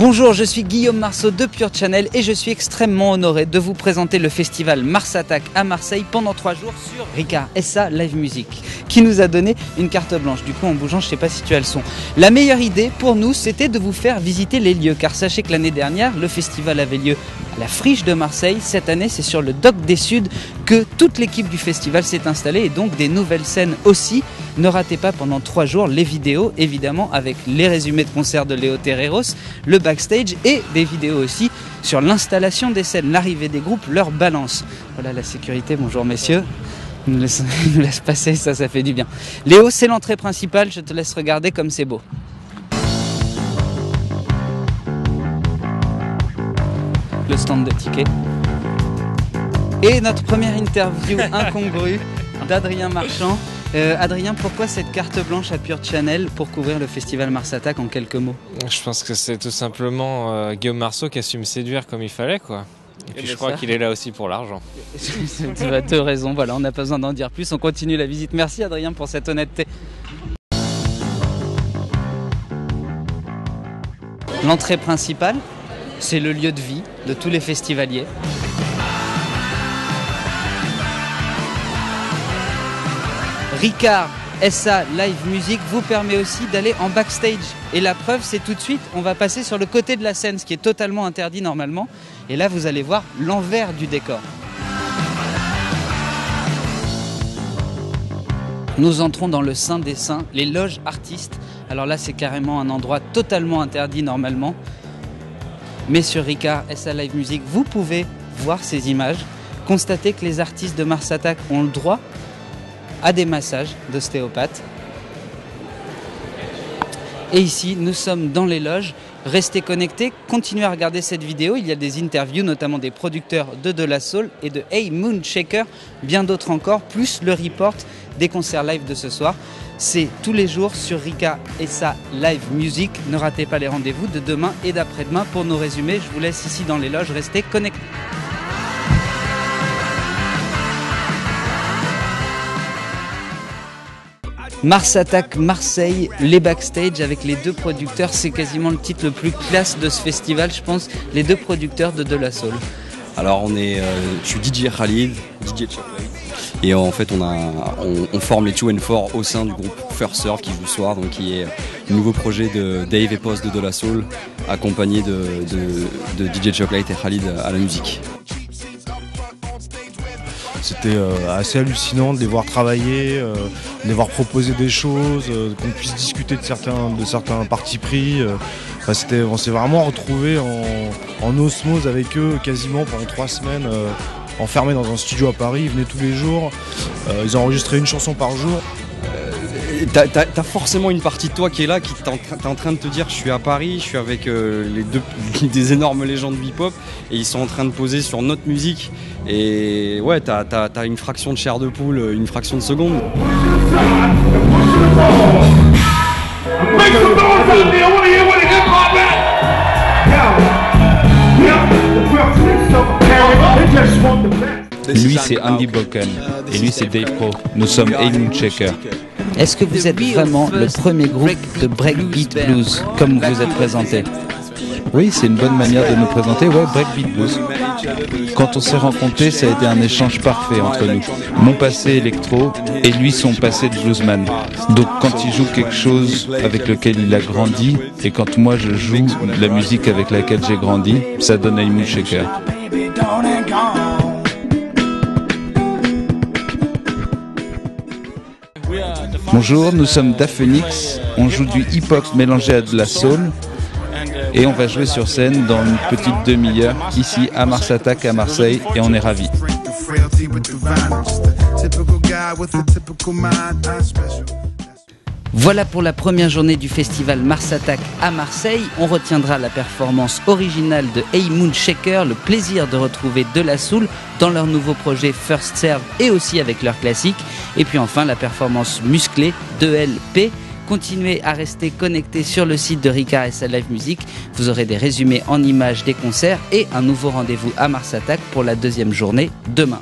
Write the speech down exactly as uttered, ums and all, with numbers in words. Bonjour, je suis Guillaume Marceau de Pure Channel et je suis extrêmement honoré de vous présenter le festival Marsatac à Marseille pendant trois jours sur Ricard S A Live Music, qui nous a donné une carte blanche. Du coup, en bougeant, je ne sais pas si tu as le son. La meilleure idée pour nous, c'était de vous faire visiter les lieux, car sachez que l'année dernière, le festival avait lieu à la Friche de Marseille. Cette année, c'est sur le Dock des Suds que toute l'équipe du festival s'est installée et donc des nouvelles scènes aussi. Ne ratez pas pendant trois jours les vidéos, évidemment, avec les résumés de concerts de Léo Terreros, le backstage et des vidéos aussi sur l'installation des scènes, l'arrivée des groupes, leur balance. Voilà la sécurité, bonjour messieurs. Il nous laisse, il nous laisse passer, ça, ça fait du bien. Léo, c'est l'entrée principale, je te laisse regarder comme c'est beau. Le stand de tickets. Et notre première interview incongrue d'Adrien Marchand. Euh, Adrien, pourquoi cette carte blanche à Pure Channel pour couvrir le festival Marsatac en quelques mots? Je pense que c'est tout simplement euh, Guillaume Marceau qui a su me séduire comme il fallait, quoi. Et, et puis je crois qu'il est là aussi pour l'argent. Tu as tout raison, voilà, on n'a pas besoin d'en dire plus, on continue la visite. Merci Adrien pour cette honnêteté. L'entrée principale, c'est le lieu de vie de tous les festivaliers. Ricard S A Live Music vous permet aussi d'aller en backstage. Et la preuve, c'est tout de suite, on va passer sur le côté de la scène, ce qui est totalement interdit normalement. Et là, vous allez voir l'envers du décor. Nous entrons dans le sein des saints, les loges artistes. Alors là, c'est carrément un endroit totalement interdit normalement. Mais sur Ricard S A Live Music, vous pouvez voir ces images, constater que les artistes de Marsatac ont le droit à des massages d'ostéopathe. Et ici, nous sommes dans les loges. Restez connectés, continuez à regarder cette vidéo. Il y a des interviews, notamment des producteurs de De La Soul et de Hey Moon Shaker, bien d'autres encore, plus le report des concerts live de ce soir. C'est tous les jours sur Ricard S A Live Music. Ne ratez pas les rendez-vous de demain et d'après-demain. Pour nos résumés, je vous laisse ici dans les loges. Restez connectés. Marsatac Marseille, les backstage avec les deux producteurs, c'est quasiment le titre le plus classe de ce festival, je pense, les deux producteurs de De La Soul. Alors on est, euh, je suis D J Khalid, D J Chocolate, et en fait on, a, on, on forme les two and four au sein du groupe First Serve qui joue ce soir, donc qui est le nouveau projet de Dave et Post de De La Soul, accompagné de, de, de D J Chocolate et Khalid à la musique. C'était assez hallucinant de les voir travailler, de les voir proposer des choses, qu'on puisse discuter de certains, de certains partis pris. Enfin, c'était, on s'est vraiment retrouvés en, en osmose avec eux quasiment pendant trois semaines, enfermés dans un studio à Paris. Ils venaient tous les jours, ils enregistraient une chanson par jour. T'as, t'as, t'as forcément une partie de toi qui est là, qui t'es en, t'es en train de te dire je suis à Paris, je suis avec euh, les deux, des énormes légendes du hip-hop et ils sont en train de poser sur notre musique et ouais t'as, t'as, t'as une fraction de chair de poule, une fraction de seconde. Lui c'est Andy Boken et lui c'est Dave Pro, nous sommes Hey Moon Shaker. Est-ce que vous êtes vraiment le premier groupe de breakbeat blues, comme vous êtes présenté? Oui, c'est une bonne manière de nous présenter, ouais, breakbeat blues. Quand on s'est rencontrés, ça a été un échange parfait entre nous. Mon passé électro et lui son passé de bluesman. Donc quand il joue quelque chose avec lequel il a grandi, et quand moi je joue la musique avec laquelle j'ai grandi, ça donne Hey Moon Shaker. Bonjour, nous sommes Da Phoenix, on joue du hip-hop mélangé à de la soul et on va jouer sur scène dans une petite demi-heure ici à Marsatac à Marseille et on est ravis. Voilà pour la première journée du festival Marsatac à Marseille. On retiendra la performance originale de Hey Moon Shaker, le plaisir de retrouver De La Soul dans leur nouveau projet First Serve et aussi avec leur classique. Et puis enfin la performance musclée de L P. Continuez à rester connectés sur le site de Ricard S A Live Music. Vous aurez des résumés en images des concerts et un nouveau rendez-vous à Marsatac pour la deuxième journée demain.